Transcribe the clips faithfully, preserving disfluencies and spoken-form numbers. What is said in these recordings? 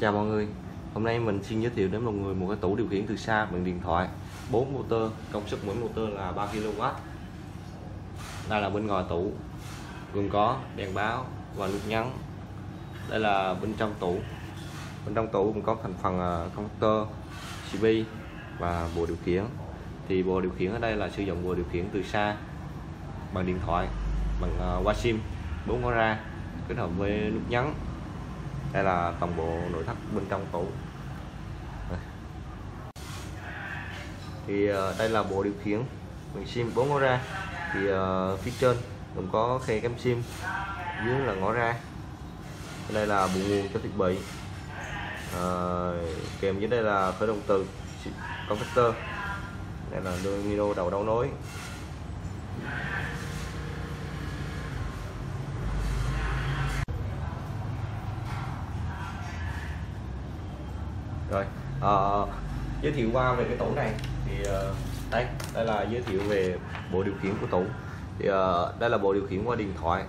Chào mọi người, hôm nay mình xin giới thiệu đến mọi người một cái tủ điều khiển từ xa bằng điện thoại, bốn motor, công suất mỗi motor là ba ki lô oát. Đây là bên ngoài tủ, gồm có đèn báo và nút nhấn. Đây là bên trong tủ. Bên trong tủ cũng có thành phần công tơ, xê pê u và bộ điều khiển. Thì bộ điều khiển ở đây là sử dụng bộ điều khiển từ xa bằng điện thoại, bằng qua sim bốn camera kết hợp với nút nhấn. Đây là toàn bộ nội thất bên trong tủ. Thì đây là bộ điều khiển bằng sim bốn ngõ ra. Thì phía trên cũng có khe cắm sim, dưới là ngõ ra. Đây là bộ nguồn cho thiết bị. À, kèm dưới đây là khởi động từ connector. Đây là domino đầu đấu nối. Rồi, uh, giới thiệu qua về cái tủ này thì uh, đây đây là giới thiệu về bộ điều khiển của tủ. Thì uh, đây là bộ điều khiển qua điện thoại,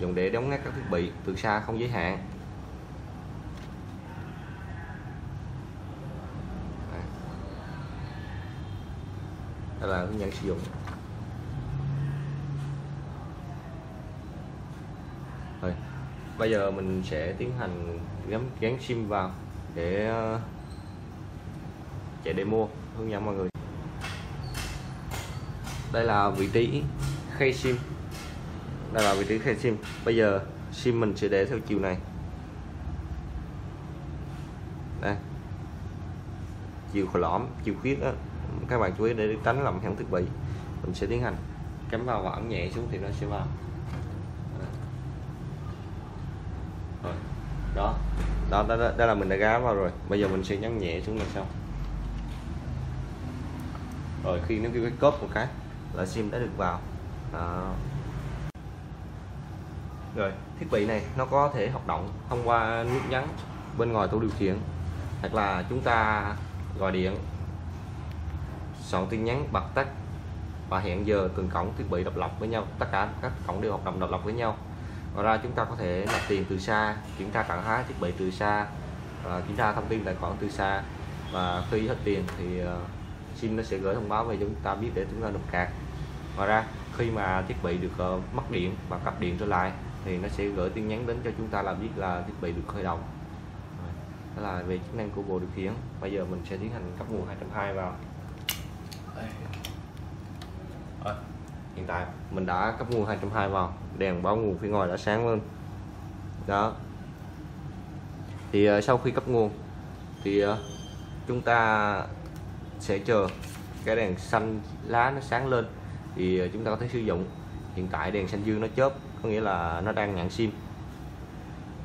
dùng để đóng ngắt các thiết bị từ xa không giới hạn. Đây là hướng dẫn sử dụng. Rồi, bây giờ mình sẽ tiến hành gắn gắn sim vào để uh, chạy để mua hướng dẫn mọi người. Đây là vị trí khay sim. Đây là vị trí khay sim. Bây giờ sim mình sẽ để theo chiều này. Đây. Chiều lõm, chiều khuyết đó. Các bạn chú ý để tránh làm hỏng thiết bị. Mình sẽ tiến hành cắm vào và ấn nhẹ xuống thì nó sẽ vào. Rồi. Đó. Đó, đó, đó, đó là mình đã gá vào rồi. Bây giờ mình sẽ nhấn nhẹ xuống là xong. Rồi khi nó kêu cái cốp một cái là sim đã được vào. Đó. Rồi thiết bị này nó có thể hoạt động thông qua nút nhấn bên ngoài tủ điều khiển, hoặc là chúng ta gọi điện, soạn tin nhắn, bật tắt và hẹn giờ từng cổng thiết bị độc lập với nhau. Tất cả các cổng đều hoạt động độc lập với nhau. Ngoài ra chúng ta có thể nạp tiền từ xa, kiểm tra trạng thái thiết bị từ xa, kiểm tra thông tin tài khoản từ xa, và khi hết tiền thì sim nó sẽ gửi thông báo về chúng ta biết để chúng ta nộp cạc. Ngoài ra khi mà thiết bị được mất điện và cập điện trở lại thì nó sẽ gửi tin nhắn đến cho chúng ta là biết là thiết bị được khởi động. Đó là về chức năng của bộ điều khiển. Bây giờ mình sẽ tiến hành cấp nguồn hai trăm hai mươi vào. Hiện tại mình đã cấp nguồn hai trăm hai mươi vào, đèn báo nguồn phía ngoài đã sáng lên. Đó. Thì uh, sau khi cấp nguồn thì uh, chúng ta sẽ chờ cái đèn xanh lá nó sáng lên thì uh, chúng ta có thể sử dụng. Hiện tại đèn xanh dương nó chớp, có nghĩa là nó đang nhận sim.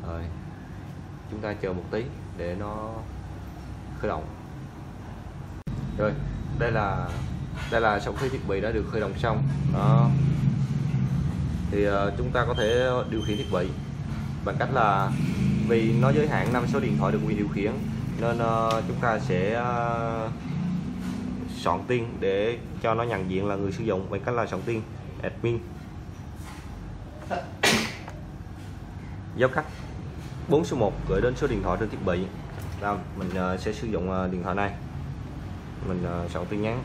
Rồi. Chúng ta chờ một tí để nó khởi động. Rồi, đây là đây là sau khi thiết bị đã được khởi động xong. Đó. Thì uh, chúng ta có thể điều khiển thiết bị bằng cách là, vì nó giới hạn năm số điện thoại được quyền điều khiển, nên uh, chúng ta sẽ uh, soạn tin để cho nó nhận diện là người sử dụng bằng cách là soạn tin admin giao cắt bốn số một gửi đến số điện thoại trên thiết bị. Là mình uh, sẽ sử dụng uh, điện thoại này. Mình uh, soạn tin nhắn.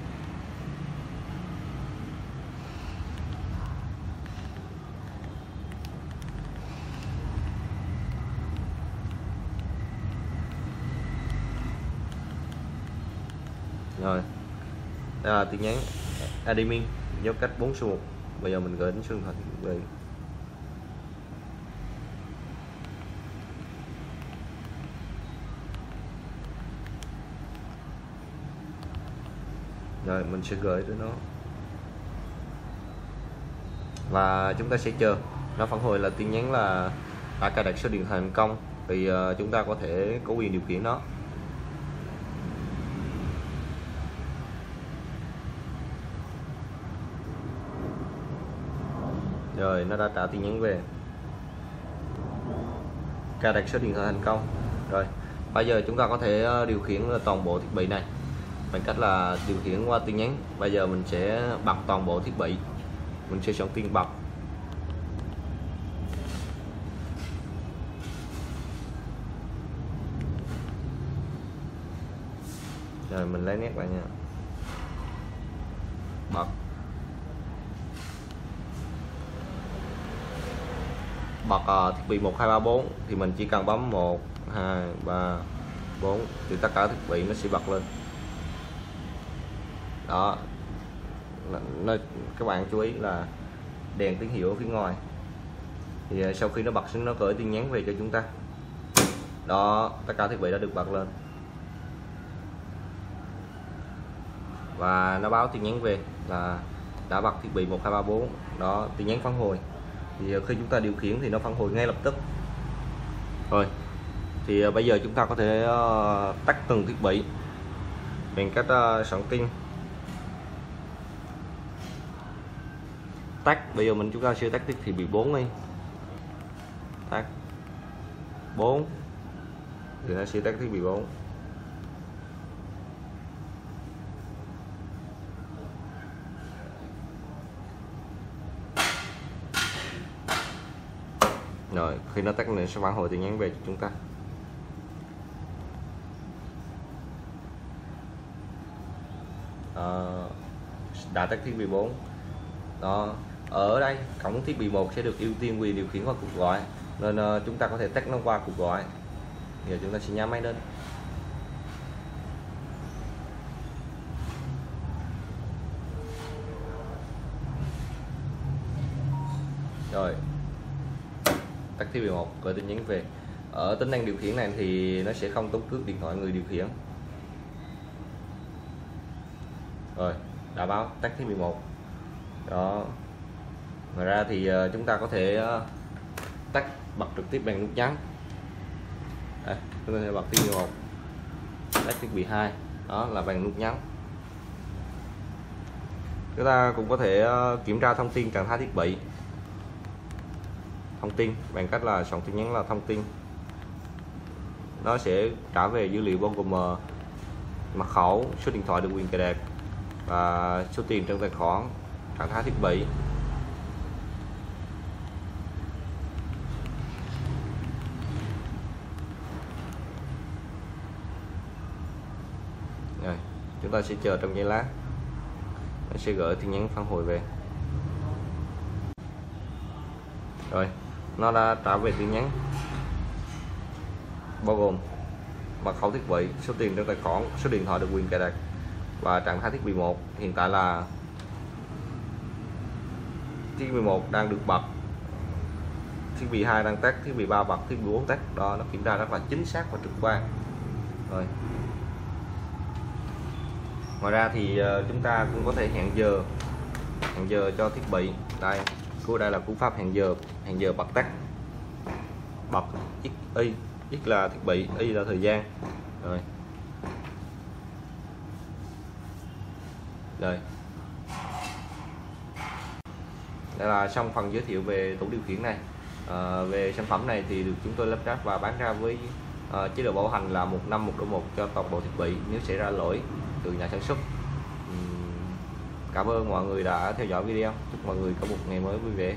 Rồi, đây là tin nhắn admin giao cách bốn số một. Bây giờ mình gửi đến số điện thoại thiết bị. Rồi mình sẽ gửi tới nó và chúng ta sẽ chờ nó phản hồi là tin nhắn là đã cài đặt số điện thoại thành công, thì chúng ta có thể có quyền điều khiển nó. Rồi nó đã trả tin nhắn về cài đặt số điện thoại thành công. Rồi bây giờ chúng ta có thể điều khiển toàn bộ thiết bị này bằng cách là điều khiển qua tin nhắn. Bây giờ mình sẽ bật toàn bộ thiết bị, mình sẽ chọn tin bật. Rồi mình lấy nét lại nha. Bật bật thiết bị một hai ba bốn thì mình chỉ cần bấm một hai ba bốn thì tất cả thiết bị nó sẽ bật lên. Đó, nó, các bạn chú ý là đèn tín hiệu ở phía ngoài. Thì sau khi nó bật xuống nó gửi tin nhắn về cho chúng ta. Đó, tất cả thiết bị đã được bật lên và nó báo tin nhắn về là đã bật thiết bị một hai ba bốn. Đó, tin nhắn phản hồi. Thì khi chúng ta điều khiển thì nó phản hồi ngay lập tức. Rồi, thì bây giờ chúng ta có thể tắt từng thiết bị bằng cách soạn tin. Tắt, bây giờ mình chúng ta sẽ tắt thiết bị bốn đi. Tắt bốn thì nó sẽ tắt thiết bị bốn. Rồi, khi nó tắt nữa sẽ phản hồi tin nhắn về cho chúng ta. À, đã tắt thiết bị bốn. Đó, ở đây cổng thiết bị một sẽ được ưu tiên quyền điều khiển qua cuộc gọi, nên uh, chúng ta có thể tắt nó qua cuộc gọi. Giờ chúng ta sẽ nhắm máy lên. Rồi, tắt thiết bị một, gọi tin nhắn về. Ở tính năng điều khiển này thì nó sẽ không tống cước điện thoại người điều khiển. Rồi, đã báo tắt thiết bị một. Đó, ngoài ra thì chúng ta có thể tắt bật trực tiếp bằng nút nhấn. Đây, chúng ta sẽ bật thiết bị một, tắt thiết bị hai, đó là bằng nút nhấn. Chúng ta cũng có thể kiểm tra thông tin trạng thái thiết bị, thông tin bằng cách là soạn tin nhắn là thông tin. Nó sẽ trả về dữ liệu bao gồm mật khẩu, số điện thoại được quyền cài đặt và số tiền trong tài khoản, trạng thái thiết bị. Rồi, chúng ta sẽ chờ trong giây lát, nó sẽ gửi tin nhắn phản hồi về. Rồi, nó đã trả về tin nhắn bao gồm mật khẩu thiết bị, số tiền trong tài khoản, số điện thoại được quyền cài đặt và trạng thái thiết bị một. Hiện tại là thiết bị một đang được bật, thiết bị hai đang tắt, thiết bị ba bật, thiết bị bốn tắt. Đó, nó kiểm tra rất là chính xác và trực quan. Rồi, ngoài ra thì chúng ta cũng có thể hẹn giờ, hẹn giờ cho thiết bị. Đây, cú đây là cú pháp hẹn giờ, hẹn giờ bật tắt, bật x y, x là thiết bị, y là thời gian. Rồi, rồi. Đây là xong phần giới thiệu về tủ điều khiển này. À, về sản phẩm này thì được chúng tôi lắp ráp và bán ra với à, chế độ bảo hành là một năm một đổi một cho toàn bộ thiết bị nếu xảy ra lỗi từ nhà sản xuất. Uhm, cảm ơn mọi người đã theo dõi video. Chúc mọi người có một ngày mới vui vẻ.